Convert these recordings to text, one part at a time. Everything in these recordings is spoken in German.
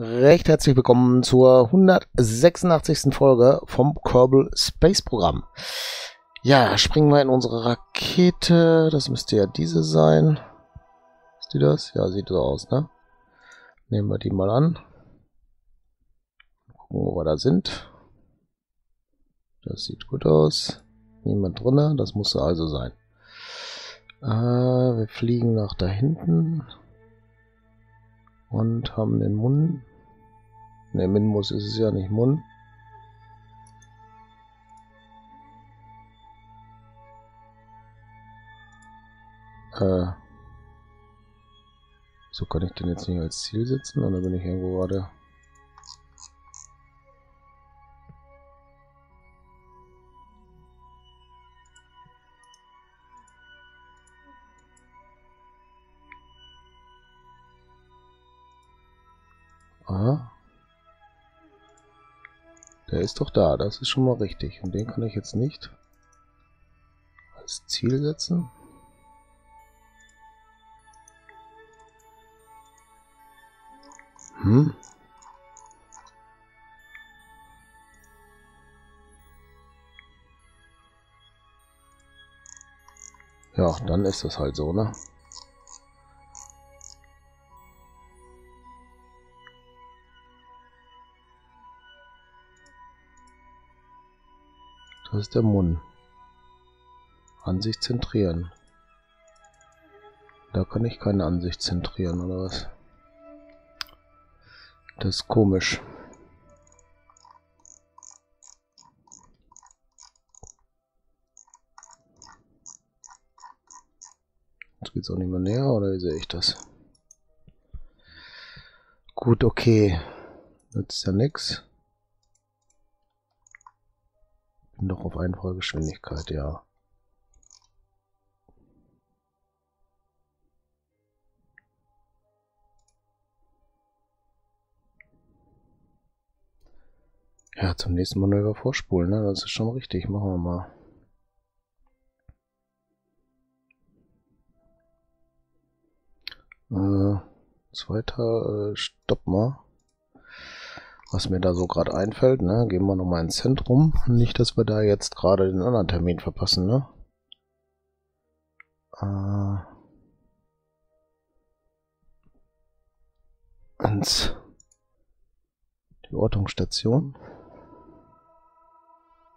Recht herzlich willkommen zur 186. Folge vom Kerbal Space Program. Ja, springen wir in unsere Rakete. Das müsste ja diese sein. Ist die das? Ja, sieht so aus, ne? Nehmen wir die mal an. Gucken, wo wir da sind. Das sieht gut aus. Niemand drinne. Das muss also sein. Wir fliegen nach da hinten. Und haben den Mun. Ne, Minmus ist es ja nicht, Mun. So kann ich den jetzt nicht als Ziel setzen, oder bin ich irgendwo gerade? Aha. Der ist doch da, das ist schon mal richtig. Und den kann ich jetzt nicht als Ziel setzen. Hm. Ja, dann ist das halt so, ne? Das ist der Mund. Ansicht zentrieren. Da kann ich keine Ansicht zentrieren, oder was? Das ist komisch. Jetzt geht es auch nicht mehr näher, oder wie sehe ich das? Gut, okay. Nützt ja nichts. Bin doch auf Einfallgeschwindigkeit, ja. Ja, zum nächsten Manöver vorspulen, ne? Das ist schon richtig. Machen wir mal. Zweiter Stopp mal. Was mir da so gerade einfällt, ne? Gehen wir nochmal ins Zentrum. Nicht, dass wir da jetzt gerade den anderen Termin verpassen, ne? Ins die Ortungsstation.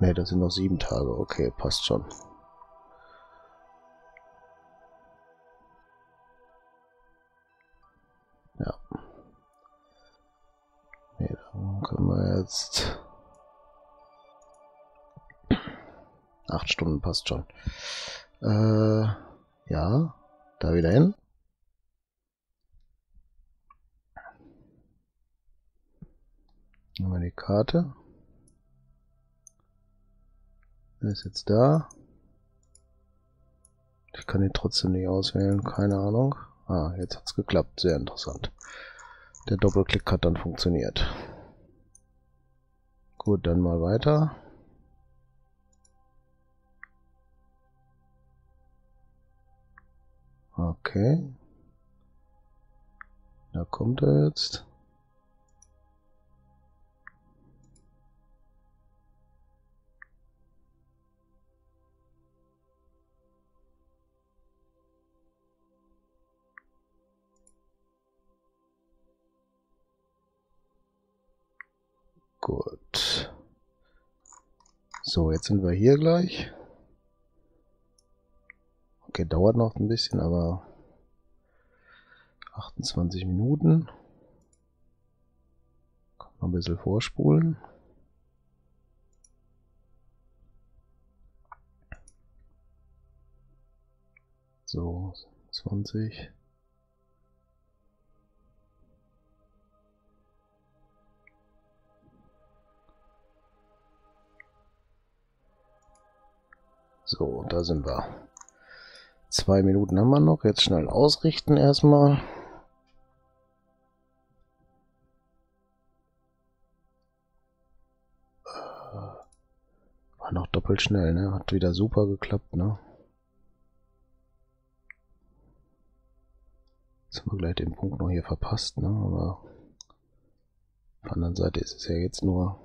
Ne, das sind noch 7 Tage. Okay, passt schon. Ja. Ne, dann können wir jetzt... 8 Stunden passt schon. Ja, da wieder hin. Nehmen wir die Karte. Der ist jetzt da. Ich kann ihn trotzdem nicht auswählen, keine Ahnung. Ah, jetzt hat es geklappt, sehr interessant. Der Doppelklick hat dann funktioniert. Gut, dann mal weiter. Okay. Da kommt er jetzt. Gut. So, jetzt sind wir hier gleich. Okay, dauert noch ein bisschen, aber 28 Minuten. Kann man ein bisschen vorspulen. So, 20. So, da sind wir. 2 Minuten haben wir noch. Jetzt schnell ausrichten erstmal. War noch doppelt schnell, ne? Hat wieder super geklappt, ne? Jetzt haben wir gleich den Punkt noch hier verpasst, ne? Aber Auf der anderen Seite ist es ja jetzt nur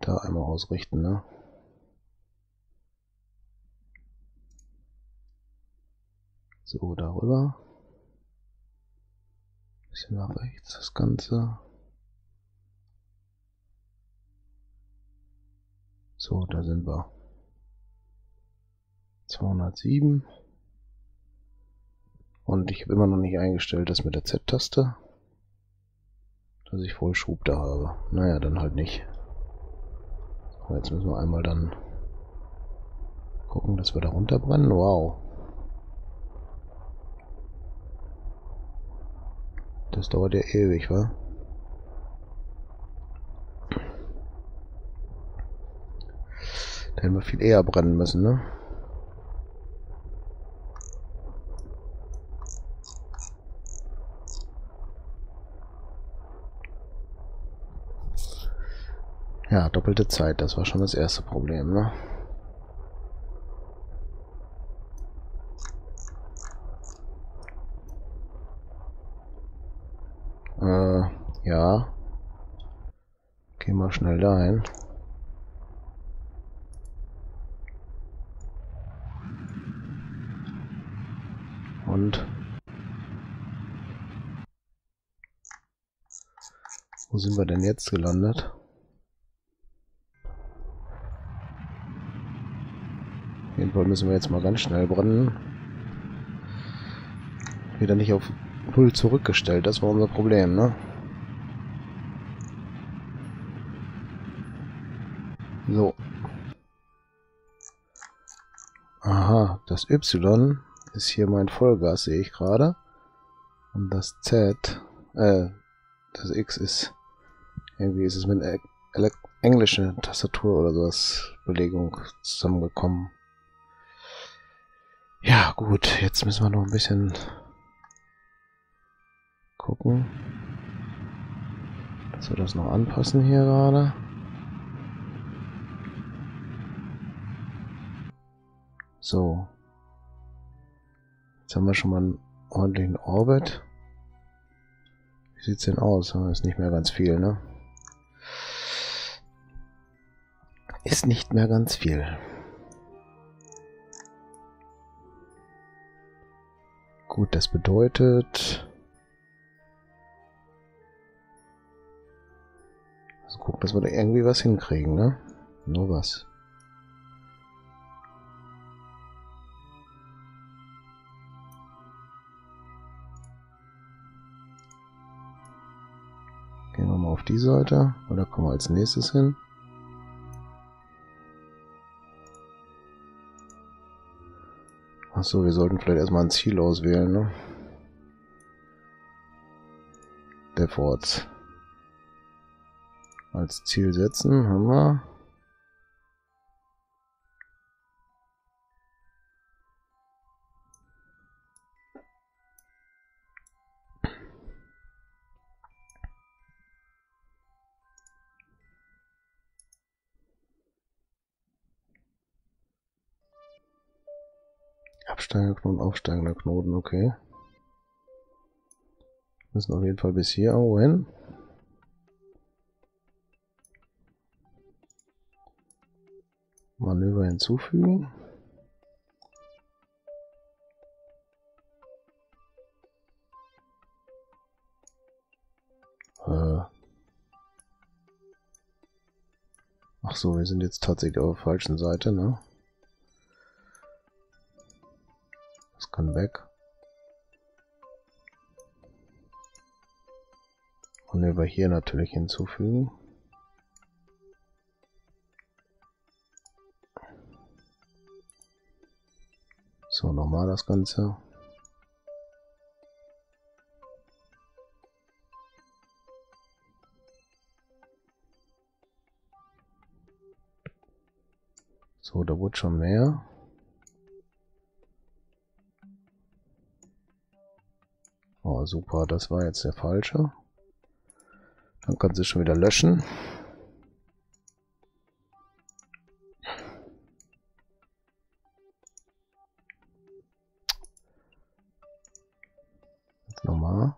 da einmal ausrichten, ne? So, darüber. Ein bisschen nach rechts das Ganze. So, da sind wir. 207. Und ich habe immer noch nicht eingestellt, das mit der Z-Taste, dass ich voll Schub da habe. Naja, dann halt nicht. So, jetzt müssen wir einmal dann gucken, dass wir da runterbrennen. Wow. Das dauert ja ewig, wa? Da hätten wir viel eher brennen müssen, ne? Ja, doppelte Zeit, das war schon das erste Problem, ne? Ja. Geh mal schnell dahin. Und wo sind wir denn jetzt gelandet? Jedenfalls müssen wir jetzt mal ganz schnell brennen. Wieder nicht auf 0 zurückgestellt, das war unser Problem, ne? So. Aha, das Y ist hier mein Vollgas, sehe ich gerade. Und das Z, das X ist, irgendwie ist es mit englischer Tastatur oder sowas, Belegung zusammengekommen. Ja gut, jetzt müssen wir noch ein bisschen gucken, dass wir das noch anpassen hier gerade. So, jetzt haben wir schon mal einen ordentlichen Orbit. Wie sieht es denn aus? Ist nicht mehr ganz viel, ne? Ist nicht mehr ganz viel. Gut, das bedeutet... Also gucken, dass wir da irgendwie was hinkriegen, ne? Nur was. Auf die Seite, oder kommen wir als nächstes hin? Achso, wir sollten vielleicht erstmal ein Ziel auswählen, ne? Defaults. Als Ziel setzen, haben wir. Absteigender Knoten, aufsteigender Knoten, okay. Müssen auf jeden Fall bis hier irgendwo hin. Manöver hinzufügen. Ach so, wir sind jetzt tatsächlich auf der falschen Seite, ne? Kann weg. Und über hier natürlich hinzufügen. So, nochmal das Ganze. So, da wurde schon mehr. Oh, super, das war jetzt der falsche. Dann kannst du schon wieder löschen. Jetzt nochmal.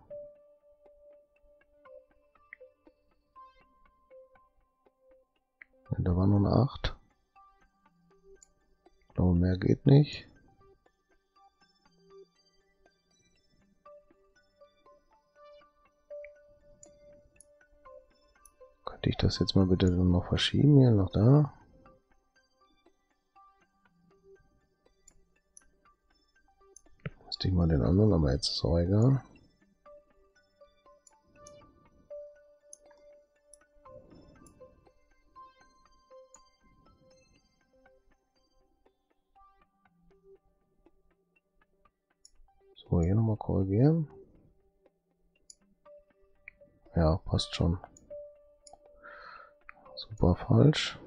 gemacht. Ich glaube, mehr geht nicht. Könnte ich das jetzt mal bitte noch verschieben? Hier noch da. Müsste ich mal den anderen, aber jetzt ist es auch egal. So, hier nochmal korrigieren. Ja, passt schon. Super falsch.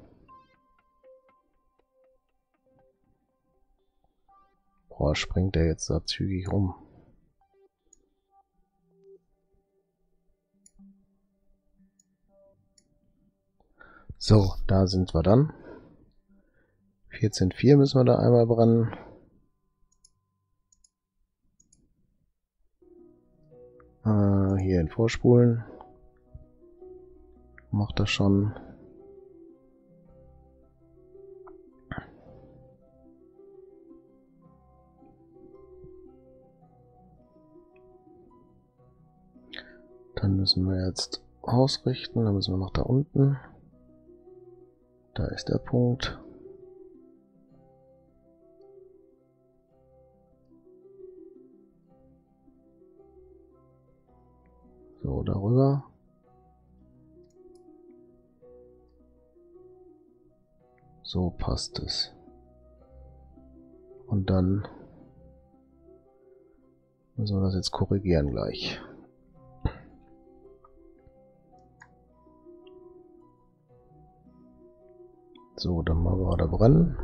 Boah, springt der jetzt da zügig rum. So, da sind wir dann. 14,4 müssen wir da einmal brennen. Hier in Vorspulen. Macht das schon. Dann müssen wir jetzt ausrichten. Dann müssen wir noch da unten. Da ist der Punkt. So, darüber. So passt es. Und dann müssen wir das jetzt korrigieren gleich. So, dann machen wir da brennen.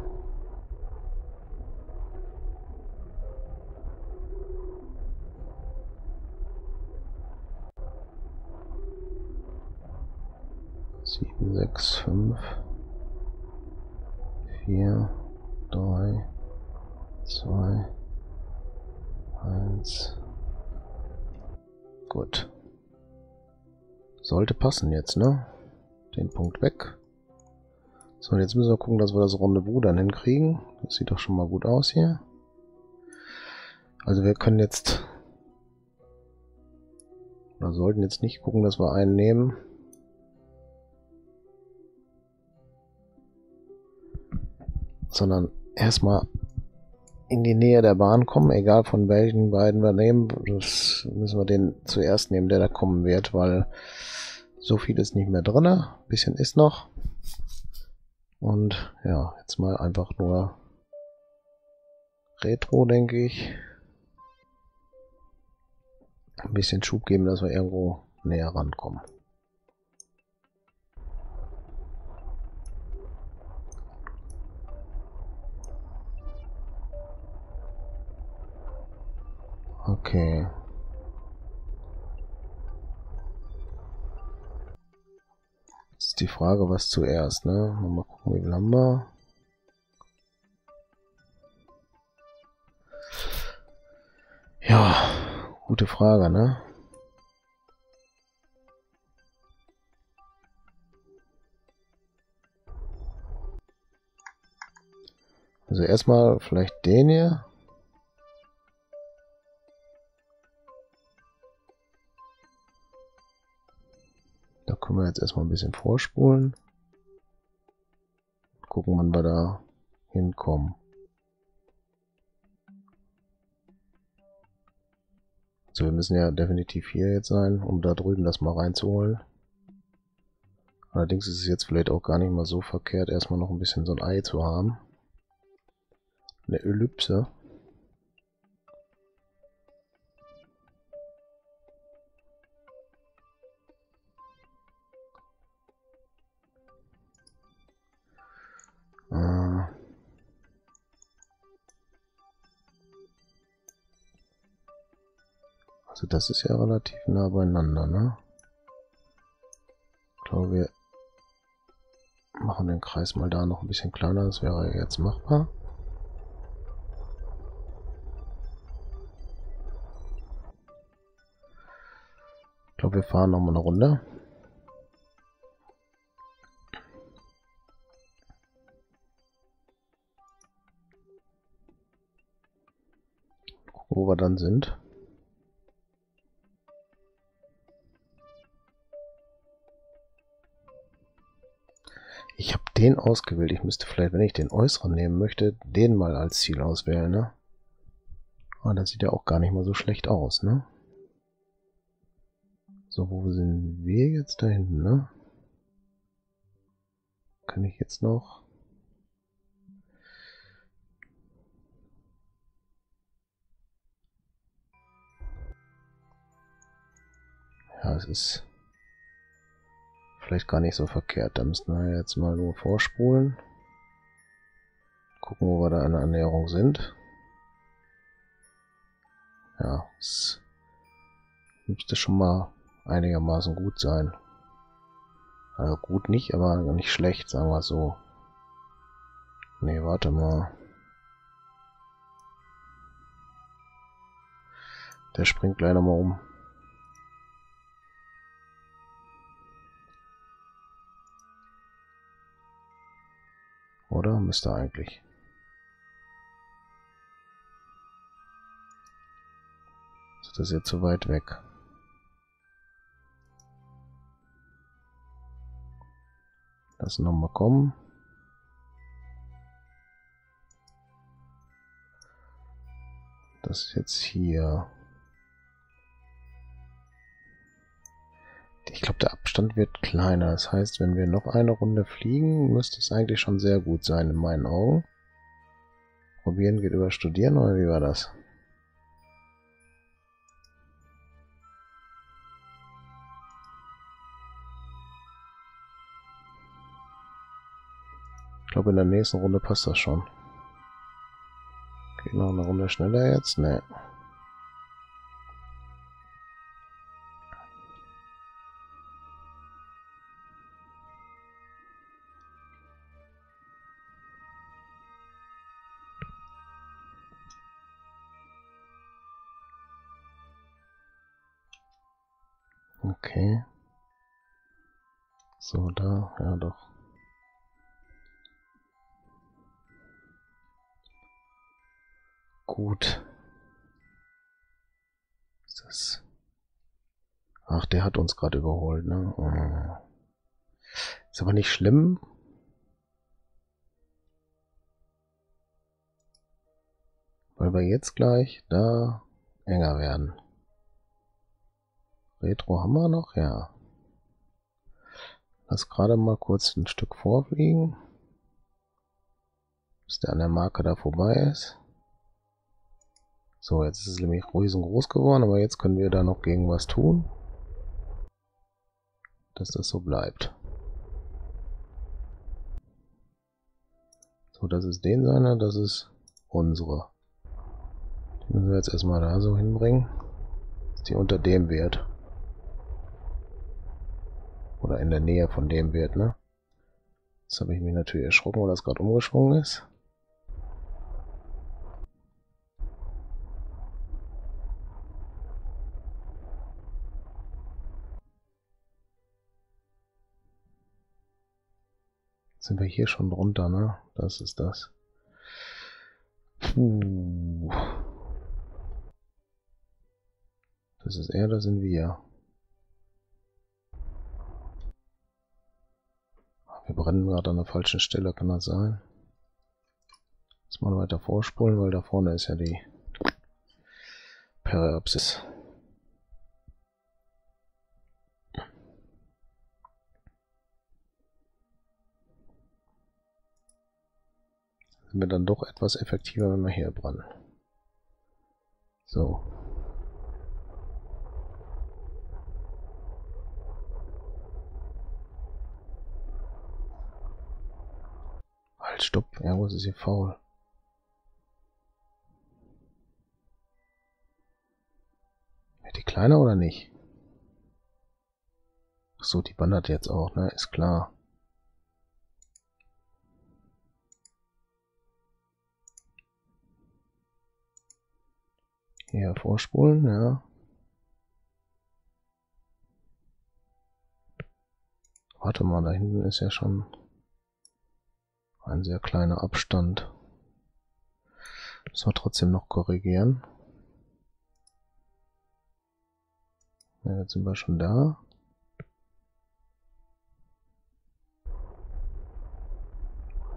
Sechs, 5, 4, 3, 2, 1. Gut. Sollte passen jetzt, ne? Den Punkt weg. So, und jetzt müssen wir gucken, dass wir das Rendezvous dann hinkriegen. Das sieht doch schon mal gut aus hier. Also wir können jetzt... Oder sollten jetzt nicht gucken, dass wir einen nehmen. Sondern erstmal in die Nähe der Bahn kommen, egal von welchen beiden wir nehmen. Das müssen wir den zuerst nehmen, der da kommen wird, weil so viel ist nicht mehr drin. Ein bisschen ist noch. Und ja, jetzt mal einfach nur Retro, denke ich. Ein bisschen Schub geben, dass wir irgendwo näher rankommen. Okay. Jetzt ist die Frage, was zuerst, ne? Mal gucken, wie viel haben wir. Ja, gute Frage, ne? Also erstmal vielleicht den hier. Können wir jetzt erstmal ein bisschen vorspulen. Gucken, wann wir da hinkommen. Also wir müssen ja definitiv hier jetzt sein, um da drüben das mal reinzuholen. Allerdings ist es jetzt vielleicht auch gar nicht mal so verkehrt, erstmal noch ein bisschen so ein Ei zu haben. Eine Ellipse. Also das ist ja relativ nah beieinander, ne? Ich glaube, wir machen den Kreis mal da noch ein bisschen kleiner, das wäre jetzt machbar. Ich glaube, wir fahren nochmal eine Runde. wo wir dann sind. Ich habe den ausgewählt. Ich müsste vielleicht, wenn ich den äußeren nehmen möchte, den mal als Ziel auswählen, ne? Ah, das sieht ja auch gar nicht mal so schlecht aus, ne? So, wo sind wir jetzt da hinten, ne? Kann ich jetzt noch... Ja, es ist... vielleicht gar nicht so verkehrt. Da müssen wir jetzt mal nur vorspulen. Gucken, wo wir da in der Annäherung sind. Ja, es müsste schon mal einigermaßen gut sein. Also gut nicht, aber nicht schlecht, sagen wir so. Ne, warte mal. Der springt gleich nochmal um. Oder? Müsste eigentlich. Ist das jetzt zu weit weg? Lass ihn nochmal kommen. Das ist jetzt hier. Ich glaube, der Abstand wird kleiner. Das heißt, wenn wir noch eine Runde fliegen, müsste es eigentlich schon sehr gut sein, in meinen Augen. Probieren geht über Studieren, oder wie war das? Ich glaube, in der nächsten Runde passt das schon. Geht noch eine Runde schneller jetzt? Ne. Okay. So, da, ja doch. Gut. Ist das? Ach, der hat uns gerade überholt, ne? Oh. Ist aber nicht schlimm. Weil wir jetzt gleich da enger werden. Retro haben wir noch? Ja. Lass gerade mal kurz ein Stück vorfliegen. Bis der an der Marke da vorbei ist. So, jetzt ist es nämlich riesengroß geworden, aber jetzt können wir da noch gegen was tun, dass das so bleibt. So, das ist den seiner, das ist unsere. Die müssen wir jetzt erstmal da so hinbringen, dass die unter dem Wert. Oder in der Nähe von dem Wert, ne? Jetzt habe ich mich natürlich erschrocken, weil das gerade umgeschwungen ist. Sind wir hier schon drunter, ne? Das ist das. Puh. Das ist er, da sind wir. Wir brennen gerade an der falschen Stelle, kann das sein? Lass mal weiter vorspulen, weil da vorne ist ja die Periapsis. Sind wir dann doch etwas effektiver, wenn wir hier brennen. So. Halt, stopp. Ja, wo ist hier faul? Wird die kleiner oder nicht? Achso, die wandert jetzt auch, ne? Ist klar. Hier vorspulen, ja. Warte mal, da hinten ist ja schon ein sehr kleiner Abstand. Müssen wir trotzdem noch korrigieren. Ja, jetzt sind wir schon da.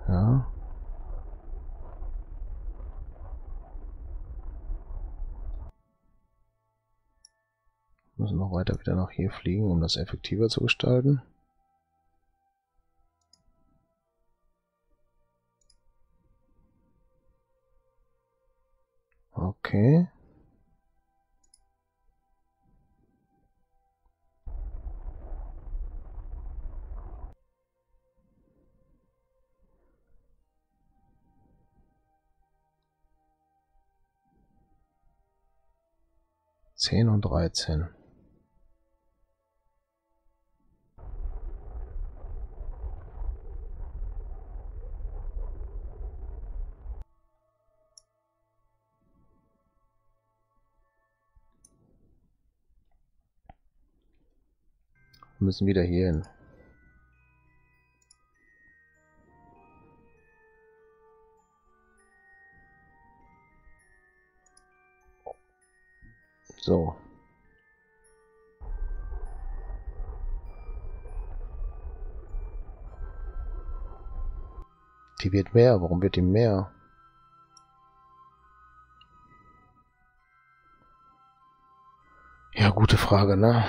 Ja. Müssen noch weiter wieder nach hier fliegen, um das effektiver zu gestalten. Okay. Zehn und 13. Wir müssen wieder hier hin. So. Die wird mehr. Warum wird die mehr? Ja, gute Frage, ne?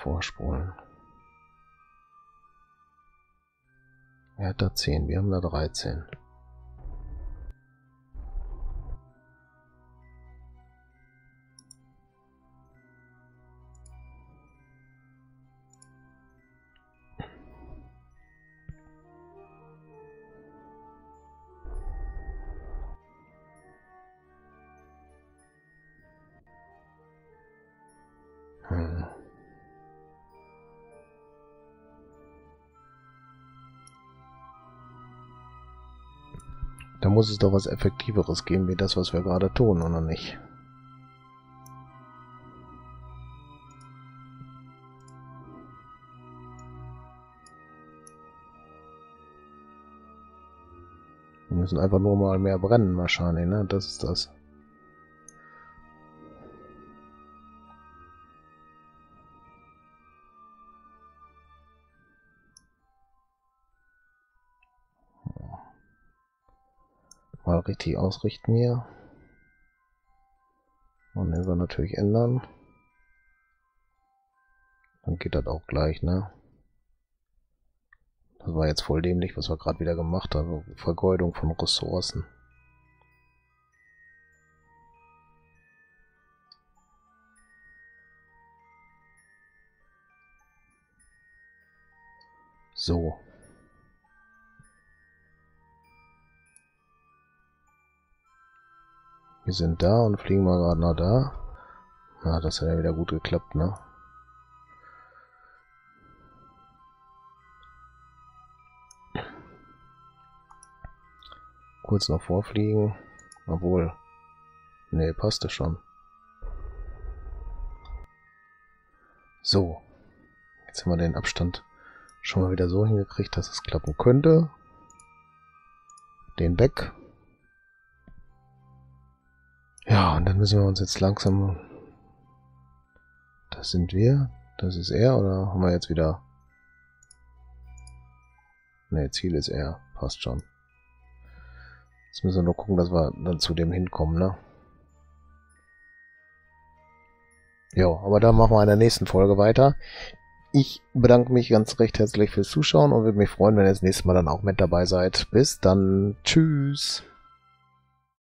Vorspulen. Er hat da 10, wir haben da 13. Da muss es doch was Effektiveres geben, wie das, was wir gerade tun, oder nicht? Wir müssen einfach nur mal mehr brennen, wahrscheinlich, ne? Das ist das. Mal richtig ausrichten hier. Und den wir natürlich ändern. Dann geht das auch gleich, ne? Das war jetzt voll dämlich, was wir gerade wieder gemacht haben. Vergeudung von Ressourcen. So. Wir sind da und fliegen mal gerade nach da. Na, das hat ja wieder gut geklappt, ne? Kurz noch vorfliegen. Obwohl. Ne, passte schon. So. Jetzt haben wir den Abstand schon mal wieder so hingekriegt, dass es klappen könnte. Den weg. Ja, und dann müssen wir uns jetzt langsam... Das sind wir. Das ist er, oder haben wir jetzt wieder... Ne, Ziel ist er. Passt schon. Jetzt müssen wir nur gucken, dass wir dann zu dem hinkommen, ne? Jo, aber da machen wir in der nächsten Folge weiter. Ich bedanke mich ganz recht herzlich fürs Zuschauen und würde mich freuen, wenn ihr das nächste Mal dann auch mit dabei seid. Bis dann. Tschüss.